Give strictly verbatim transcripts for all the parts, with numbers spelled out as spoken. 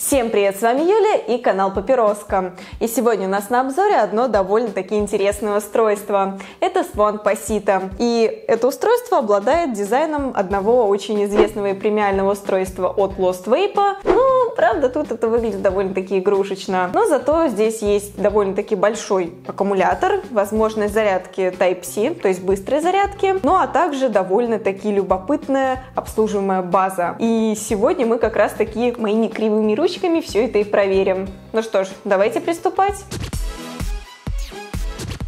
Всем привет, с вами Юля и канал Папироска. И сегодня у нас на обзоре одно довольно-таки интересное устройство. Это Smoant Pasito. И это устройство обладает дизайном одного очень известного и премиального устройства от Lost Vape. Ну, правда, тут это выглядит довольно-таки игрушечно. Но зато здесь есть довольно-таки большой аккумулятор, возможность зарядки тайп си, то есть быстрой зарядки, ну а также довольно-таки любопытная обслуживаемая база. И сегодня мы как раз-таки моими кривыми ручками все это и проверим. Ну что ж, давайте приступать.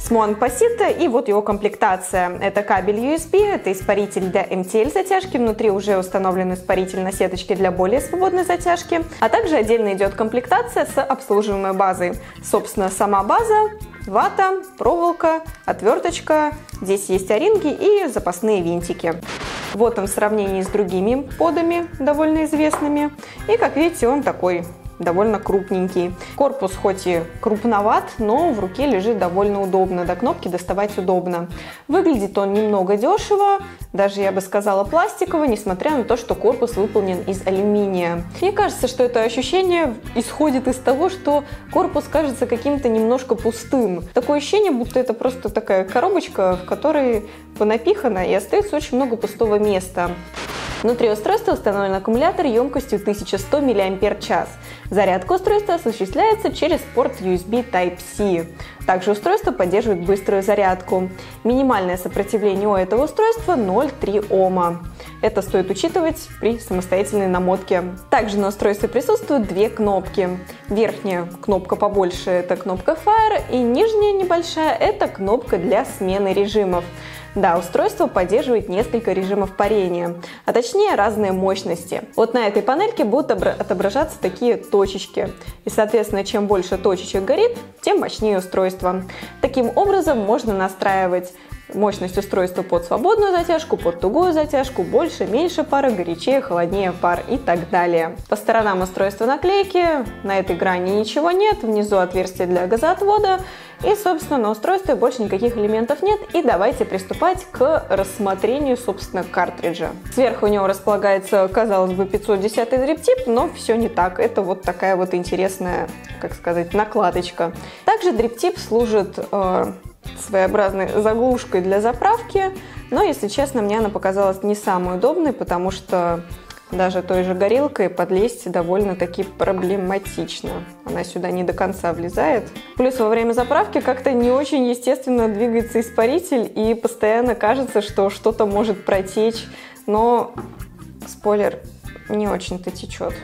Smoant Pasito и вот его комплектация. Это кабель ю эс би, это испаритель для эм ти эл затяжки, внутри уже установлен испаритель на сеточке для более свободной затяжки, а также отдельно идет комплектация с обслуживаемой базой. Собственно, сама база, вата, проволока, отверточка, здесь есть оринги и запасные винтики. Вот он в сравнении с другими подами, довольно известными. И, как видите, он такой довольно крупненький. Корпус хоть и крупноват, но в руке лежит довольно удобно, до кнопки доставать удобно. Выглядит он немного дешево, даже, я бы сказала, пластиково, несмотря на то, что корпус выполнен из алюминия. Мне кажется, что это ощущение исходит из того, что корпус кажется каким-то немножко пустым. Такое ощущение, будто это просто такая коробочка, в которой понапихано и остается очень много пустого места. Внутри устройства установлен аккумулятор емкостью тысяча сто мАч. Зарядка устройства осуществляется через порт ю эс би тайп си. Также устройство поддерживает быструю зарядку. Минимальное сопротивление у этого устройства ноль целых три десятых Ома. Это стоит учитывать при самостоятельной намотке. Также на устройстве присутствуют две кнопки. Верхняя кнопка побольше – это кнопка Fire, и нижняя небольшая – это кнопка для смены режимов. Да, устройство поддерживает несколько режимов парения, а точнее разные мощности. Вот на этой панельке будут отображаться такие точечки. И, соответственно, чем больше точечек горит, тем мощнее устройство. Таким образом можно настраивать мощность устройства под свободную затяжку, под тугую затяжку, больше, меньше пара, горячее, холоднее пар и так далее. По сторонам устройства наклейки, на этой грани ничего нет, внизу отверстие для газоотвода и, собственно, на устройстве больше никаких элементов нет. И давайте приступать к рассмотрению, собственно, картриджа. Сверху у него располагается, казалось бы, пятьсот десятый дрип-тип, но все не так. Это вот такая вот интересная, как сказать, накладочка. Также дрип-тип служит э, своеобразной заглушкой для заправки, но, если честно, мне она показалась не самой удобной, потому что даже той же горилкой подлезть довольно-таки проблематично. Она сюда не до конца влезает. Плюс во время заправки как-то не очень естественно двигается испаритель, и постоянно кажется, что что-то может протечь, но, спойлер, не очень-то течет.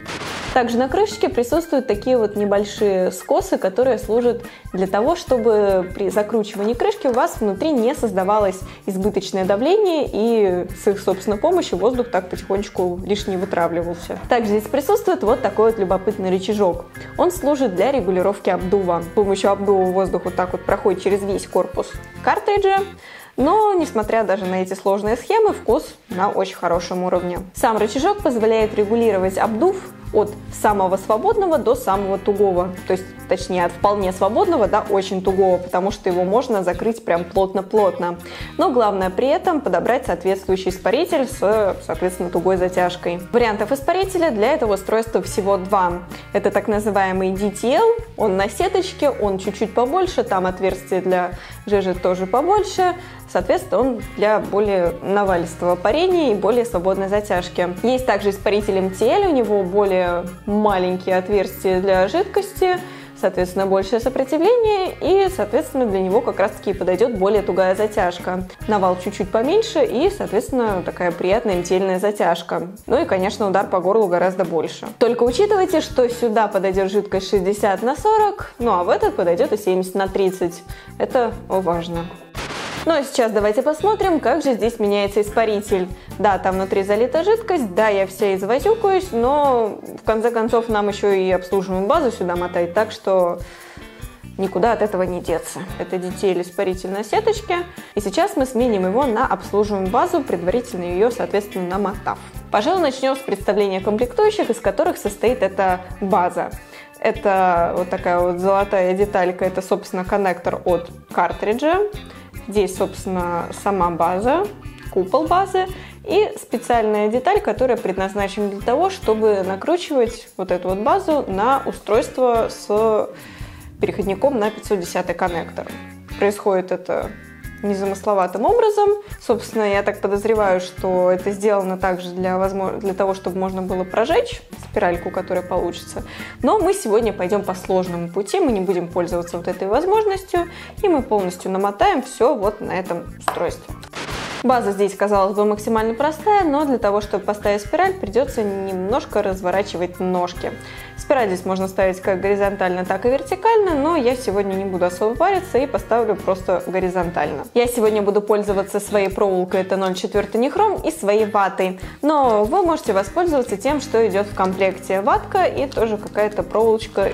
Также на крышечке присутствуют такие вот небольшие скосы, которые служат для того, чтобы при закручивании крышки у вас внутри не создавалось избыточное давление, и с их, собственно, помощью воздух так потихонечку лишний вытравливался. Также здесь присутствует вот такой вот любопытный рычажок. Он служит для регулировки обдува. С помощью обдува воздух вот так вот проходит через весь корпус картриджа. Но, несмотря даже на эти сложные схемы, вкус на очень хорошем уровне. Сам рычажок позволяет регулировать обдув от самого свободного до самого тугого. То есть, точнее, от вполне свободного до очень тугого, потому что его можно закрыть прям плотно-плотно. Но главное при этом подобрать соответствующий испаритель с, соответственно, тугой затяжкой. Вариантов испарителя для этого устройства всего два. Это так называемый ди ти эл, он на сеточке, он чуть-чуть побольше, там отверстие для жижи тоже побольше. Соответственно, он для более навалистого парения и более свободной затяжки. Есть также испаритель эм ти эл, у него более маленькие отверстия для жидкости, соответственно, большее сопротивление, и, соответственно, для него как раз-таки подойдет более тугая затяжка. Навал чуть-чуть поменьше и, соответственно, такая приятная эм ти эль-ная затяжка. Ну и, конечно, удар по горлу гораздо больше. Только учитывайте, что сюда подойдет жидкость шестьдесят на сорок, ну а в этот подойдет и семьдесят на тридцать. Это важно. Ну а сейчас давайте посмотрим, как же здесь меняется испаритель. Да, там внутри залита жидкость, да, я вся извозюкаюсь, но в конце концов нам еще и обслуживаемую базу сюда мотать, так что никуда от этого не деться. Это ди ти эл испаритель на сеточке, и сейчас мы сменим его на обслуживаемую базу, предварительно ее, соответственно, намотав. Пожалуй, начнем с представления комплектующих, из которых состоит эта база. Это вот такая вот золотая деталька, это, собственно, коннектор от картриджа. Здесь, собственно, сама база, купол базы И специальная деталь, которая предназначена для того, чтобы накручивать вот эту вот базу на устройство с переходником на пятьсот десятый коннектор. Происходит это незамысловатым образом. Собственно, я так подозреваю, что это сделано также для, возможно, для того, чтобы можно было прожечь спиральку, которая получится. Но мы сегодня пойдем по сложному пути, мы не будем пользоваться вот этой возможностью, и мы полностью намотаем все вот на этом устройстве. База здесь, казалось бы, максимально простая, но для того, чтобы поставить спираль, придется немножко разворачивать ножки. Спираль здесь можно ставить как горизонтально, так и вертикально, но я сегодня не буду особо париться и поставлю просто горизонтально. Я сегодня буду пользоваться своей проволокой, это ноль четыре нехром, и своей ватой, но вы можете воспользоваться тем, что идет в комплекте: ватка и тоже какая-то проволочка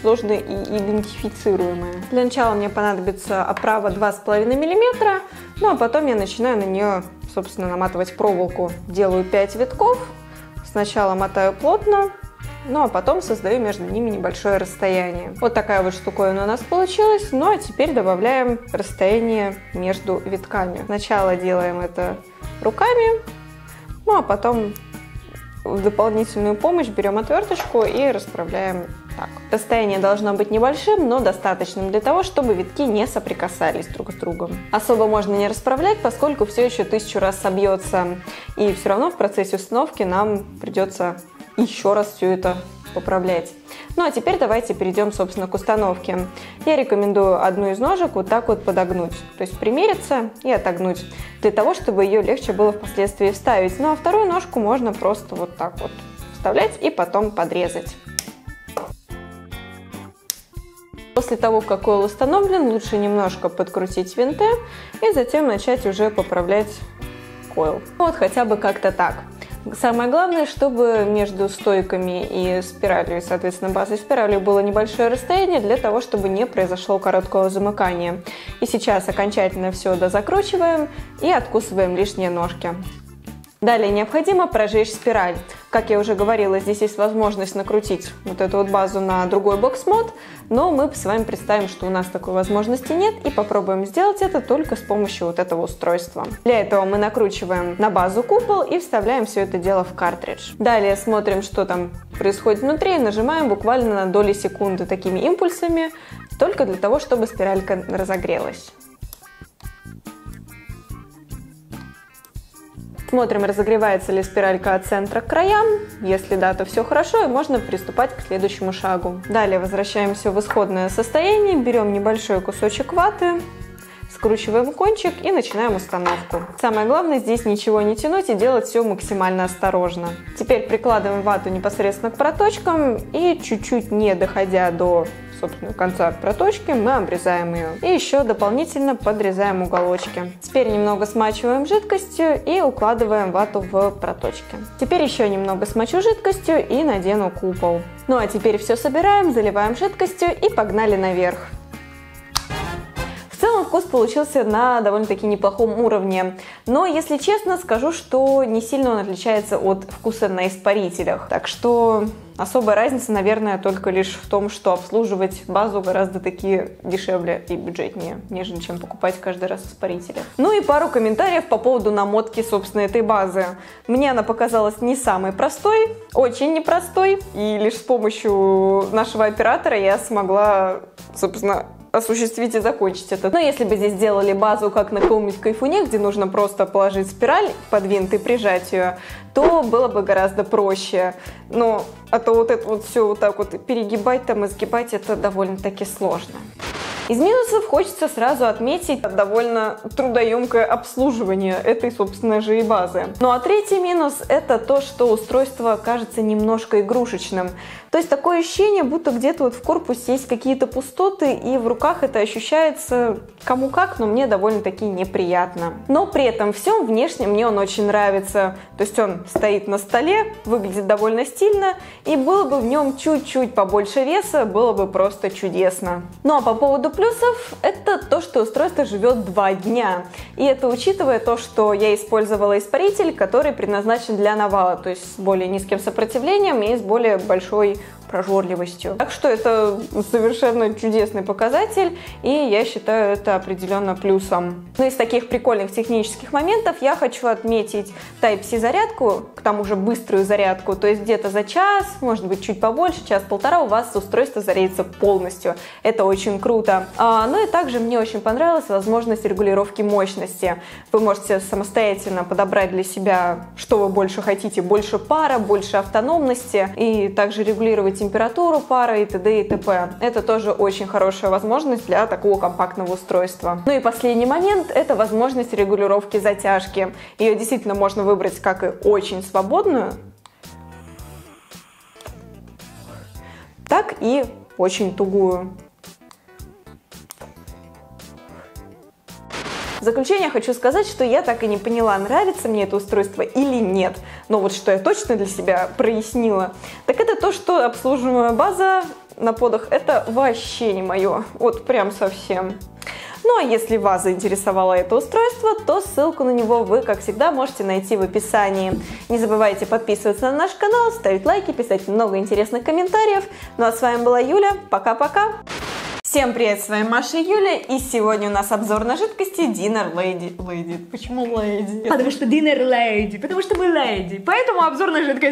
сложно идентифицируемая. Для начала мне понадобится оправа два с половиной миллиметра, ну а потом я начинаю на нее, собственно, наматывать проволоку. Делаю пять витков, сначала мотаю плотно, ну а потом создаю между ними небольшое расстояние. Вот такая вот штуковина у нас получилась. Ну а теперь добавляем расстояние между витками. Сначала делаем это руками, ну а потом в дополнительную помощь берем отверточку и расправляем так. Расстояние должно быть небольшим, но достаточным для того, чтобы витки не соприкасались друг с другом. Особо можно не расправлять, поскольку все еще тысячу раз собьется, и все равно в процессе установки нам придется еще раз все это поправлять. Ну а теперь давайте перейдем, собственно, к установке. Я рекомендую одну из ножек вот так вот подогнуть, то есть примериться и отогнуть, для того, чтобы ее легче было впоследствии вставить. Ну а вторую ножку можно просто вот так вот вставлять и потом подрезать. После того, как койл установлен, лучше немножко подкрутить винты и затем начать уже поправлять койл. Вот хотя бы как-то так. Самое главное, чтобы между стойками и спиралью, и, соответственно, базой спиралью было небольшое расстояние для того, чтобы не произошло короткого замыкания. И сейчас окончательно все дозакручиваем и откусываем лишние ножки. Далее необходимо прожечь спираль. Как я уже говорила, здесь есть возможность накрутить вот эту вот базу на другой бокс-мод, но мы с вами представим, что у нас такой возможности нет, и попробуем сделать это только с помощью вот этого устройства. Для этого мы накручиваем на базу купол и вставляем все это дело в картридж. Далее смотрим, что там происходит внутри, и нажимаем буквально на доли секунды такими импульсами, только для того, чтобы спиралька разогрелась. Смотрим, разогревается ли спиралька от центра к краям. Если да, то все хорошо, и можно приступать к следующему шагу. Далее возвращаемся в исходное состояние, берем небольшой кусочек ваты, скручиваем кончик и начинаем установку. Самое главное здесь ничего не тянуть и делать все максимально осторожно. Теперь прикладываем вату непосредственно к проточкам и, чуть-чуть не доходя до собственно конца проточки, мы обрезаем ее. И еще дополнительно подрезаем уголочки. Теперь немного смачиваем жидкостью и укладываем вату в проточки. Теперь еще немного смочу жидкостью и надену купол. Ну а теперь все собираем, заливаем жидкостью и погнали наверх. В целом вкус получился на довольно-таки неплохом уровне, но, если честно, скажу, что не сильно он отличается от вкуса на испарителях. Так что особая разница, наверное, только лишь в том, что обслуживать базу гораздо таки дешевле и бюджетнее, нежели чем покупать каждый раз испарители. Ну и пару комментариев по поводу намотки, собственно, этой базы. Мне она показалась не самой простой, очень непростой, и лишь с помощью нашего оператора я смогла, собственно, осуществить и закончить это. Но если бы здесь делали базу как на каком-нибудь кайфуне, где нужно просто положить спираль под винт и прижать ее, то было бы гораздо проще. Но а то вот это вот все вот так вот перегибать там и сгибать, это довольно-таки сложно. Из минусов хочется сразу отметить довольно трудоемкое обслуживание этой, собственно, же и базы. Ну а третий минус – это то, что устройство кажется немножко игрушечным. То есть такое ощущение, будто где-то вот в корпусе есть какие-то пустоты, и в руках это ощущается кому как, но мне довольно-таки неприятно. Но при этом всем внешне мне он очень нравится. То есть он стоит на столе, выглядит довольно стильно, и было бы в нем чуть-чуть побольше веса, было бы просто чудесно. Ну а по поводу плюсов, это то, что устройство живет два дня. И это учитывая то, что я использовала испаритель, который предназначен для навала, то есть с более низким сопротивлением и с более большой прожорливостью. Так что это совершенно чудесный показатель, и я считаю это определенно плюсом. Ну, из таких прикольных технических моментов я хочу отметить тайп си зарядку, к тому же быструю зарядку, то есть где-то за час, может быть чуть побольше, час-полтора у вас устройство зарядится полностью. Это очень круто. А, ну и также мне очень понравилась возможность регулировки мощности. Вы можете самостоятельно подобрать для себя, что вы больше хотите, больше пара, больше автономности, и также регулировать температуру пара и т.д. и т.п. Это тоже очень хорошая возможность для такого компактного устройства. Ну и последний момент – это возможность регулировки затяжки. Ее действительно можно выбрать как и очень свободную, так и очень тугую. В заключение хочу сказать, что я так и не поняла, нравится мне это устройство или нет. Но вот что я точно для себя прояснила, так это то, что обслуживаемая база на подах — это вообще не мое. Вот прям совсем. Ну а если вас заинтересовало это устройство, то ссылку на него вы, как всегда, можете найти в описании. Не забывайте подписываться на наш канал, ставить лайки, писать много интересных комментариев. Ну а с вами была Юля, пока-пока! Всем привет, с вами Маша и Юля, и сегодня у нас обзор на жидкости Dinner Lady. Lady. Почему Lady? Потому что Dinner Lady, потому что мы леди, поэтому обзор на жидкость.